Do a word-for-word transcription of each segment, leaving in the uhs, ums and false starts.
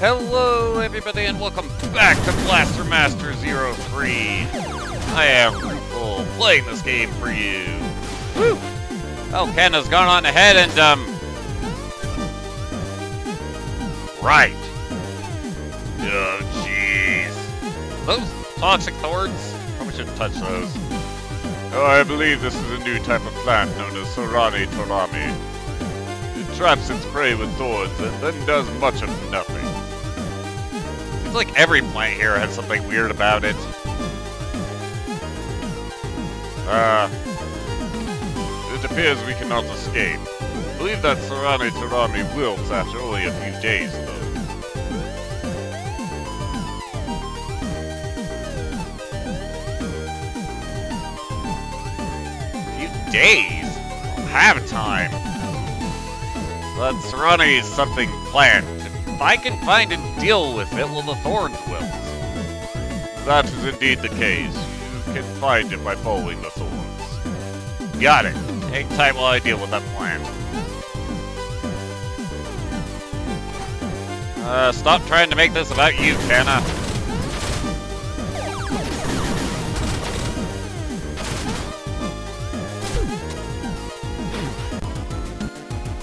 Hello everybody and welcome back to Blaster Master Zero three. I am Rueful, playing this game for you. Woo! Oh, Kanna's gone on ahead and, um... right. Oh, jeez. Those toxic thorns? Probably shouldn't touch those. Oh, I believe this is a new type of plant known as Sorani-Tarami. It traps its prey with thorns and then does much of nothing. It's like every plant here has something weird about it. Uh, it appears we cannot escape. I believe that Sorani-Tarami wilts after only a few days, though. A few days? I don't have time. But Sorani is something plant. If I can find and deal with it, well, the thorns will. That is indeed the case. You can find it by following the thorns. Got it. Take time while I deal with that plant. Uh, stop trying to make this about you, Kanna.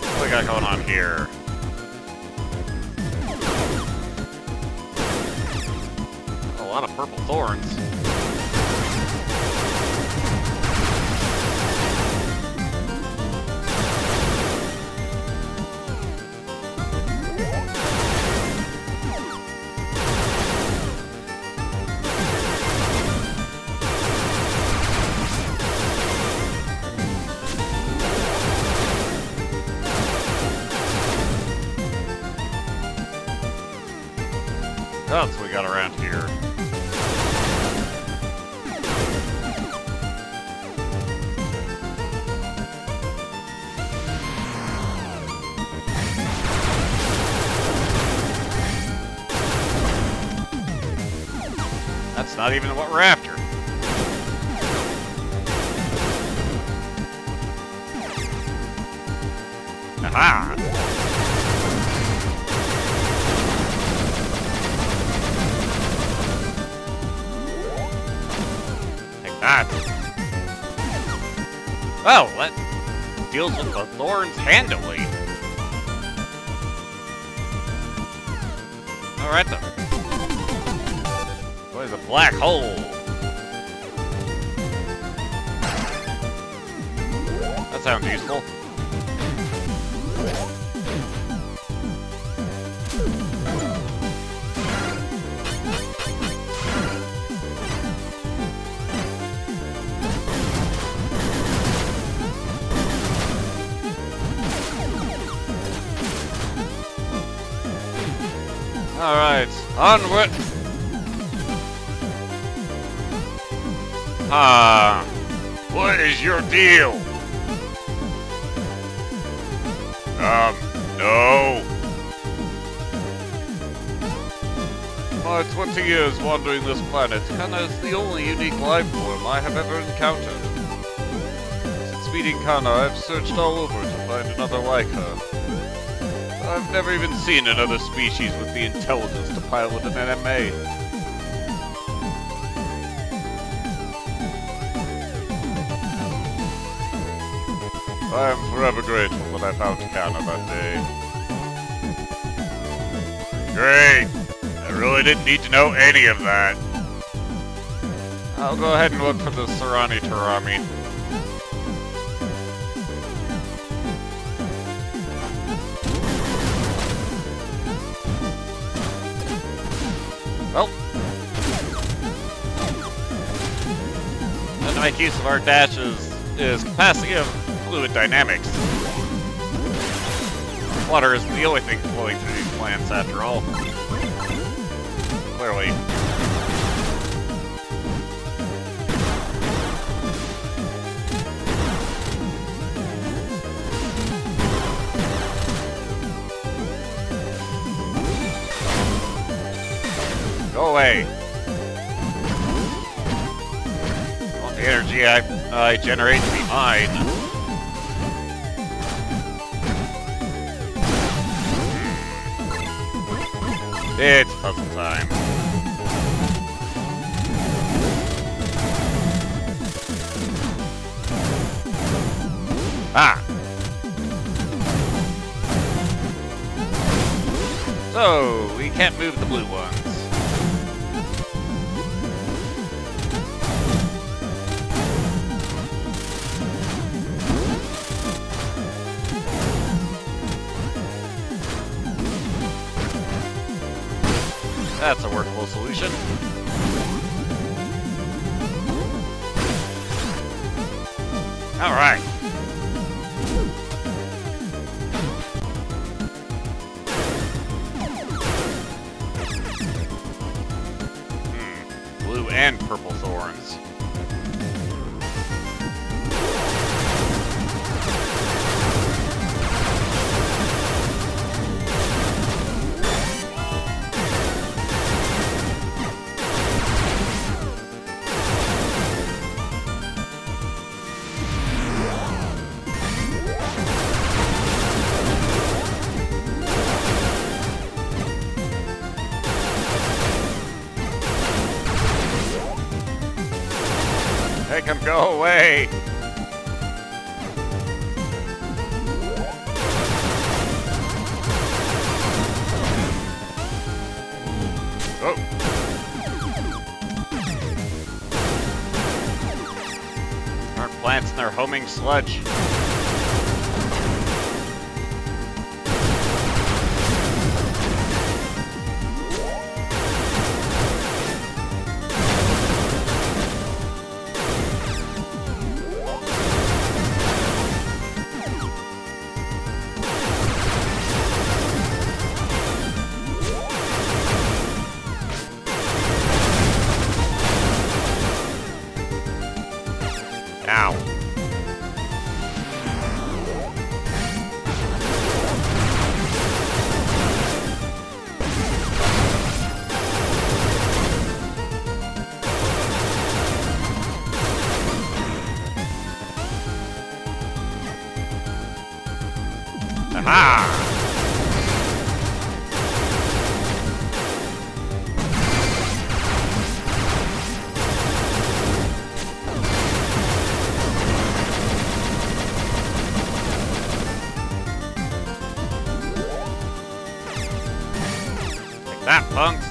What do we got going on here? A lot of purple thorns. That's what we got around here. That's not even what we're after. Aha! Take that. Well, that deals with the thorns handily. Alright then. There's a black hole. That sounds useful. All right, onward. Ah, what is your deal? Um, no. My twenty years wandering this planet, Kanna is the only unique life form I have ever encountered. Since meeting Kanna, I've searched all over to find another like her. I've never even seen another species with the intelligence to pilot an N M A. I am forever grateful that I found Kanna that day. Great! I really didn't need to know any of that. I'll go ahead and look for the Sorani-Tarami. Well. Time to make use of our dashes is capacity of fluid dynamics. Water is the only thing flowing through these plants, after all. Clearly. Go away! All the energy I uh, generate to be mine. It's puzzle time. Ah! So, we can't move the blue ones. That's a workable solution. All right. Hmm. Blue and purple thorns. Make him go away! Oh! Aren't plants in their homing sludge? Ow. Aha! That punks.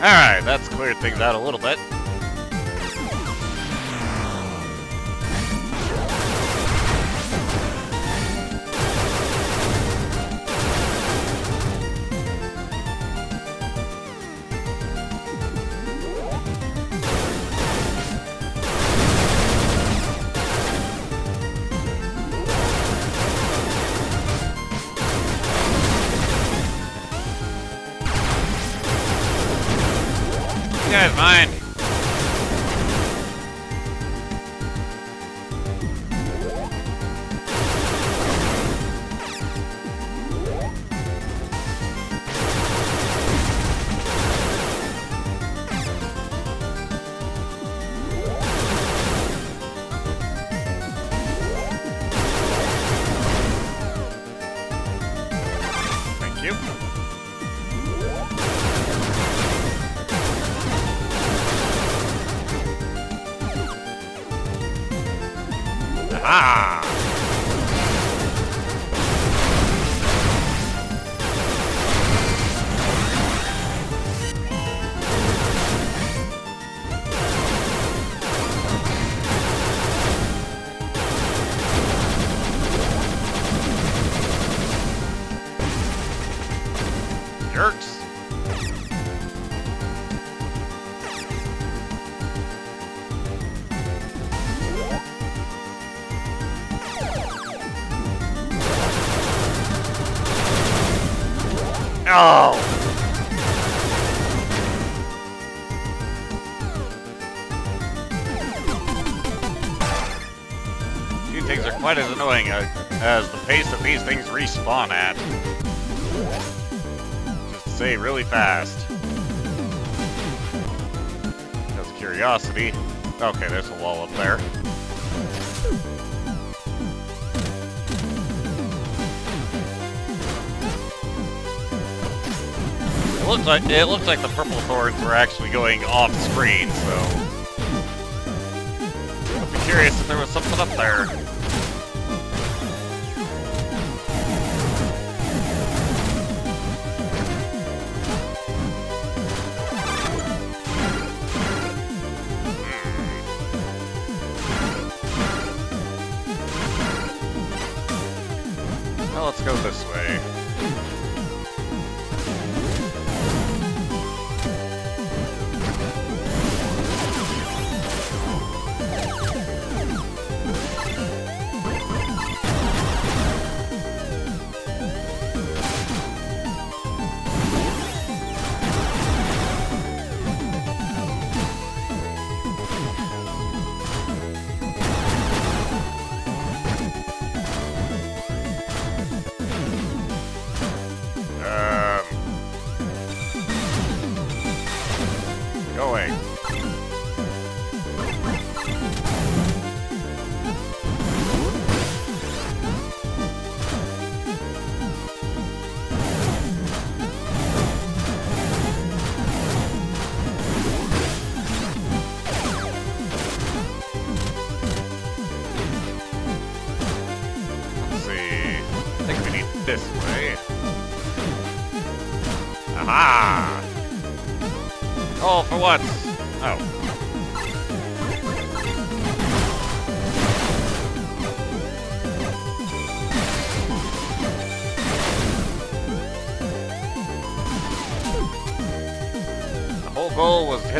Alright, that's cleared things out a little bit. Guys, mine. Thank you. Ah! Jerks! Oh! Few things are quite as annoying uh, as the pace that these things respawn at. Just to say, really fast. Just curiosity. Okay, there's a wall up there. It looks like it looks like the purple thorns were actually going off screen, so I'd be curious if there was something up there. Well, let's go this way.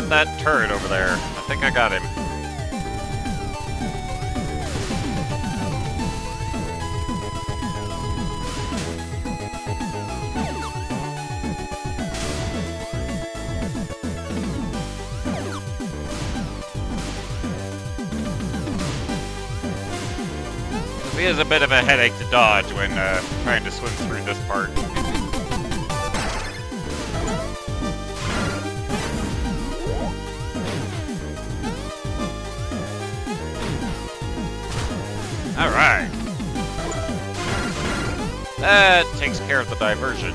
That turret over there. I think I got him. It is a bit of a headache to dodge when uh, trying to swim through this part. Alright. That takes care of the diversion.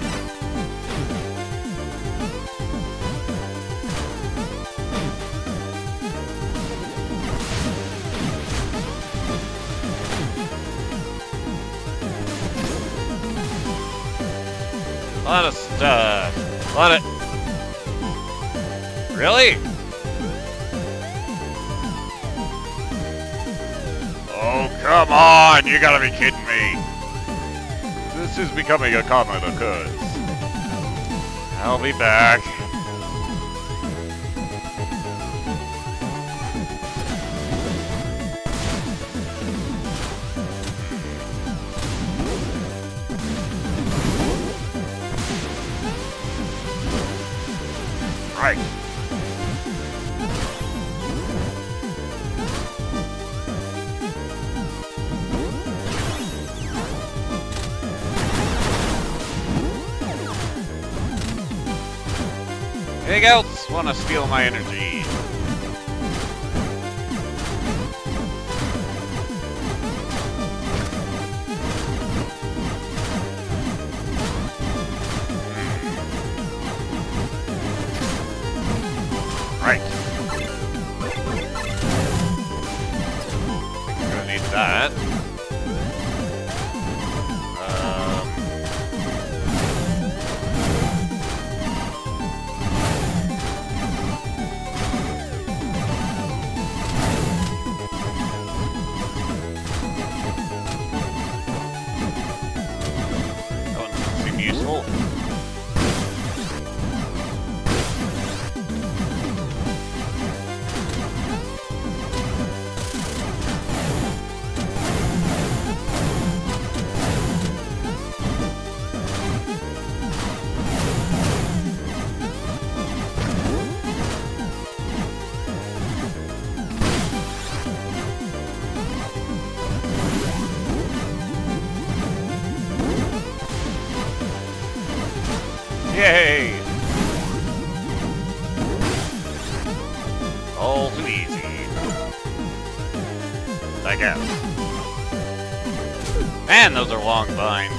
A lot of stuff. A lot of... Really? Come on, you gotta be kidding me. This is becoming a common occurrence. I'll be back. Right. Anything else want to steal my energy? Right. I'm gonna need that. Man, those are long vines.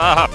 up.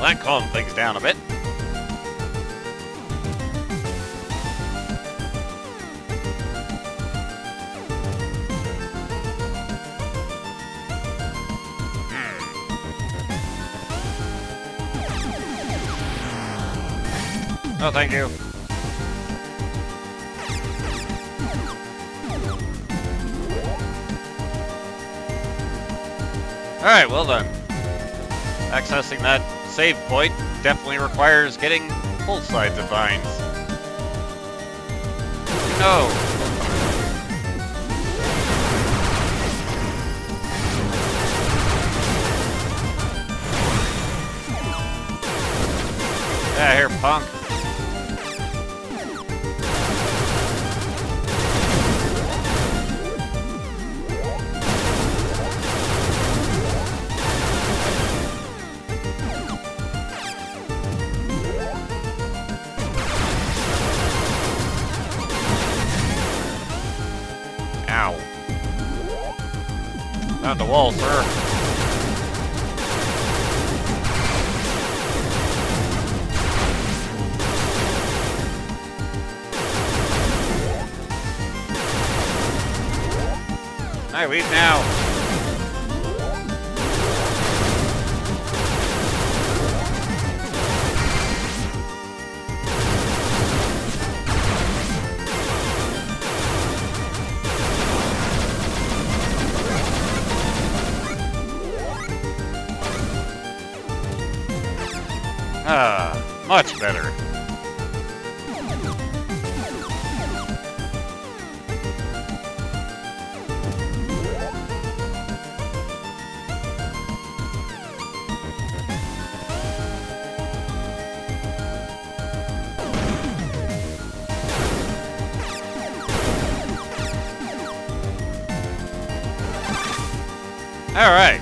That calmed things down a bit. Hmm. Oh, thank you. Alright, well done. Accessing that save point definitely requires getting both sides of vines. No! Yeah, here, punk. Not the wall, sir. I leave now. Ah, much better. All right,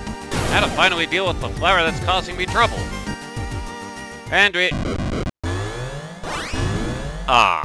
now to finally deal with the flower that's causing me trouble. And we... Ah.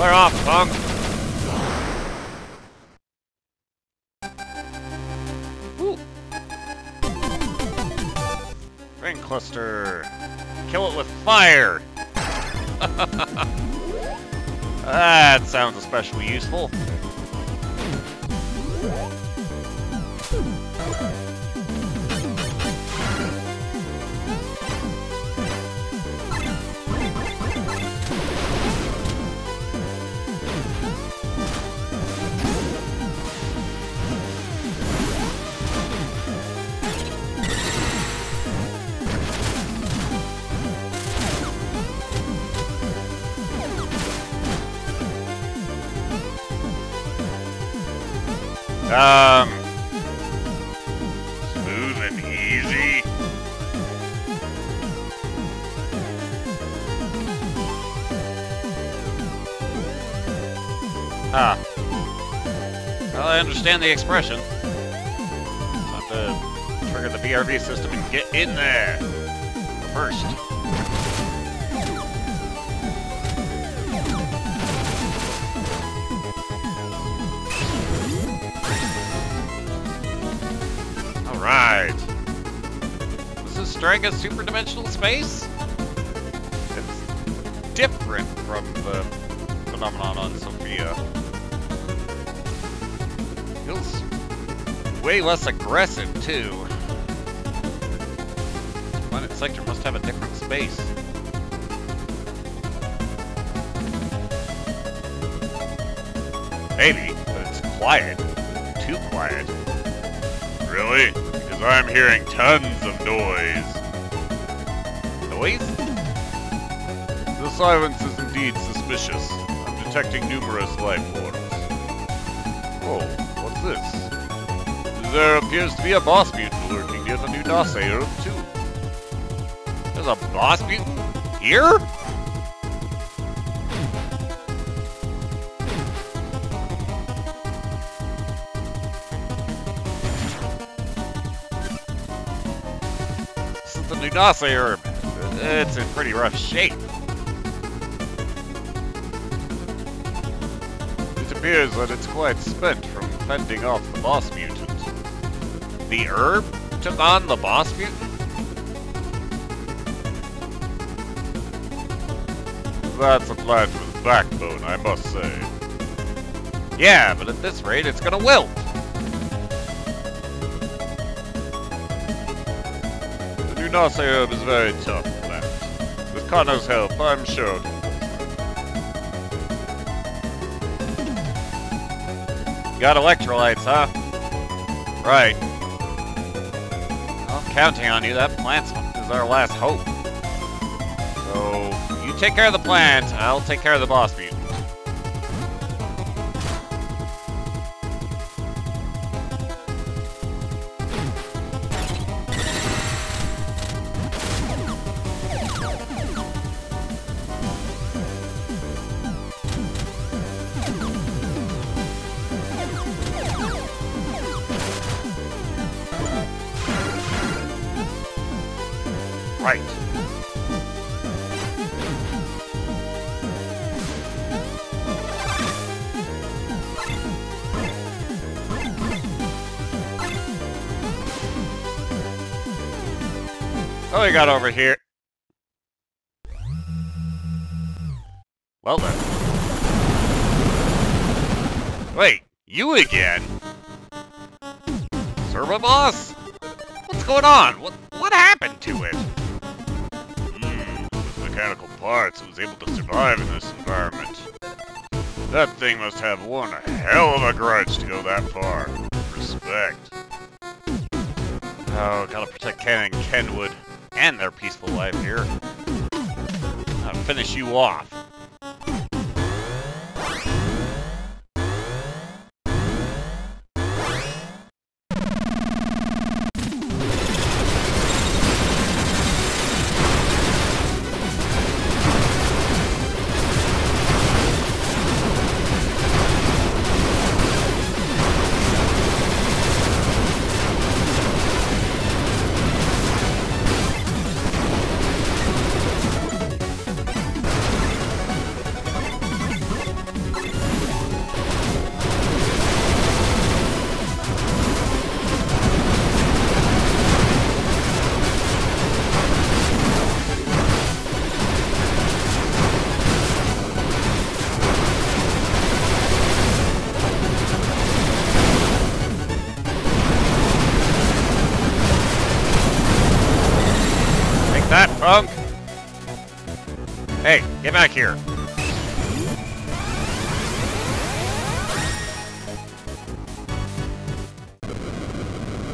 We're off, punk! Ooh. Ring cluster! Kill it with fire! That sounds especially useful. Um... Ah. Well, I understand the expression. Time to trigger the B R V system and get in there. First. Alright. Does this strike a super-dimensional space? It's different from the phenomenon on Sophia. Feels way less aggressive, too. This planet sector must have a different space. Maybe, but it's quiet. Too quiet. Really? Because I'm hearing tons of noise. Noise? The silence is indeed suspicious. I'm detecting numerous life forms. Whoa, what's this? There appears to be a boss mutant lurking near the new dossier room two. There's a boss mutant here? Dossier herb. It's in pretty rough shape. It appears that it's quite spent from fending off the boss mutant. The herb took on the boss mutant? That's a plant with backbone, I must say. Yeah, but at this rate, it's gonna wilt. Nasa herb is very tough plant. With Kanna's help, I'm sure it will. Got electrolytes, huh? Right. I'm counting on you. That plant is our last hope. So, you take care of the plant, I'll take care of the boss mutant. What do we got over here? Well then. Wait, you again? Servo boss? What's going on? What what happened to it? Hmm, with mechanical parts, it was able to survive in this environment. That thing must have one hell of a grudge to go that far. Respect. Oh, gotta protect Ken and Kenwood. And their peaceful life here. I'll finish you off. Hey, get back here.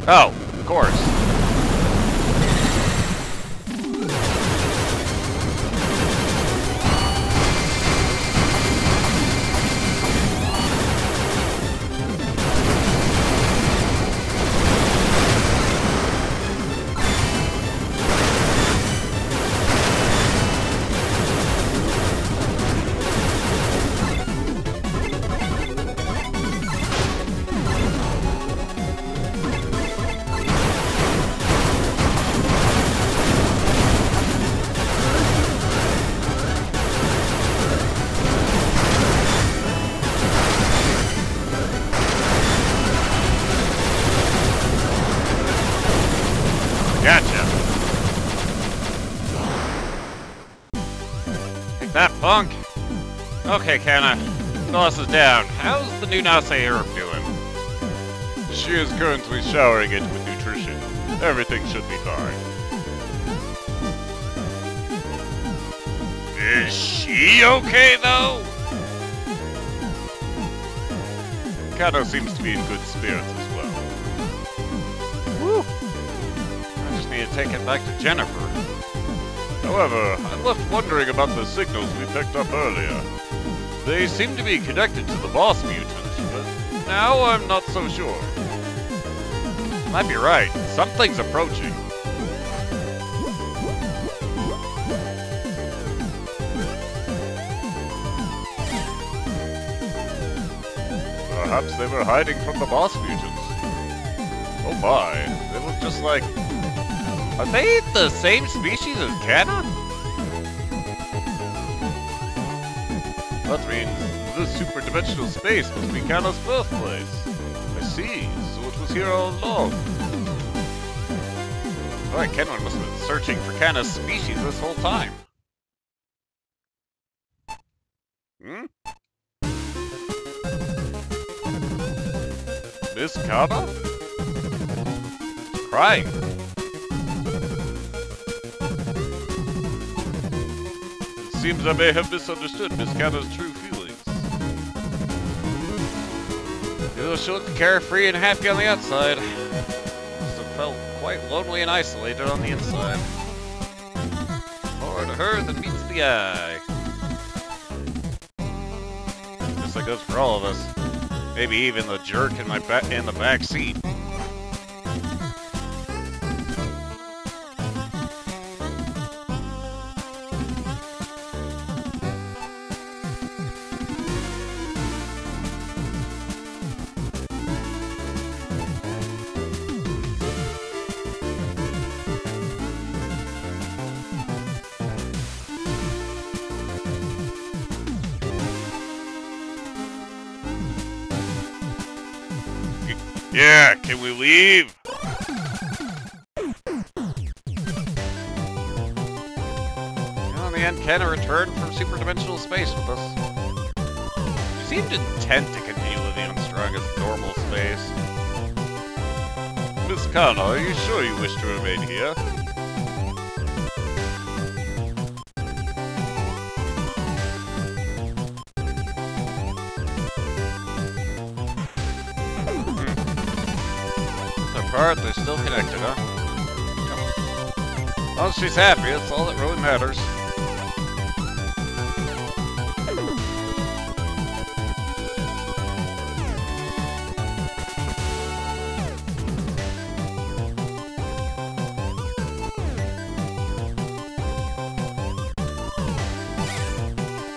Oh, of course. Gotcha. Take that, punk. Okay, Kanna. Gloss is down. How's the new Nase herb doing? She is currently showering it with nutrition. Everything should be fine. Is she okay, though? Kanna seems to be in good spirits as well. Woo! I just need to take it back to Jennifer. However, I'm left wondering about the signals we picked up earlier. They seem to be connected to the boss mutant, but now I'm not so sure. Might be right. Something's approaching. Perhaps they were hiding from the boss mutants. Oh my, they look just like... Are they the same species as Kanna? That means this super-dimensional space must be Kanna's birthplace. I see, so it was here all along. Alright, Kenwin must have been searching for Kanna's species this whole time. Hmm? Miss Kanna? She's crying. Seems I may have misunderstood Miss Kanna's true feelings. Even though she looked carefree and happy on the outside, she felt quite lonely and isolated on the inside. More to her than meets the eye. Just like goes for all of us. Maybe even the jerk in my ba in the back seat. Yeah, can we leave? And on the end, Kanna returned from superdimensional space with us. She seemed intent to continue living on Strongest normal space. Miss Kanna, are you sure you wish to remain here? They're still connected, huh? Yep. Well, she's happy. That's all that really matters.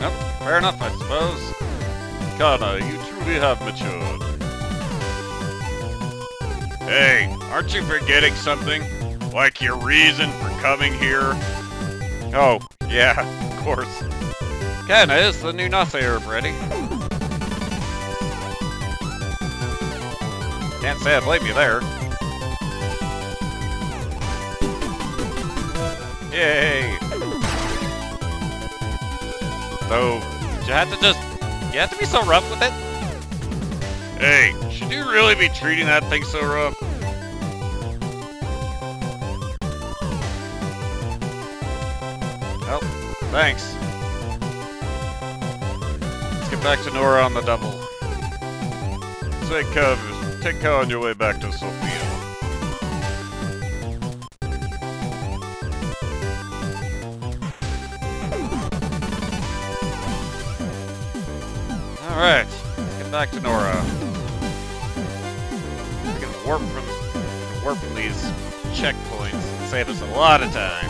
Yep, fair enough, I suppose. Kanna, you truly have matured. Hey, aren't you forgetting something? Like your reason for coming here? Oh, yeah, of course. Kanna, is the new Nase herb ready? Can't say I blame you there. Yay! So, you have to just... You have to be so rough with it? Hey, should you really be treating that thing so rough? Well, thanks. Let's get back to Nora on the double. Take care, take care on your way back to Sophia. All right, let's get back to Nora. Warp from, warp from these checkpoints and save us a lot of time.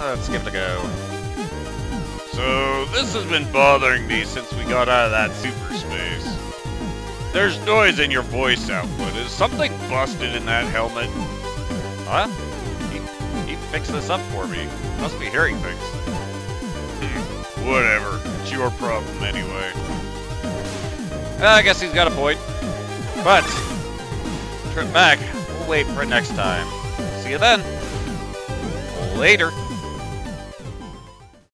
Let's give it a go. So, this has been bothering me since we got out of that super space. There's noise in your voice output. Is something busted in that helmet? Huh? He, he fixed this up for me. Must be hearing things. Whatever. It's your problem anyway. Well, I guess he's got a point. But, trip back, wait for next time. See you then. Later.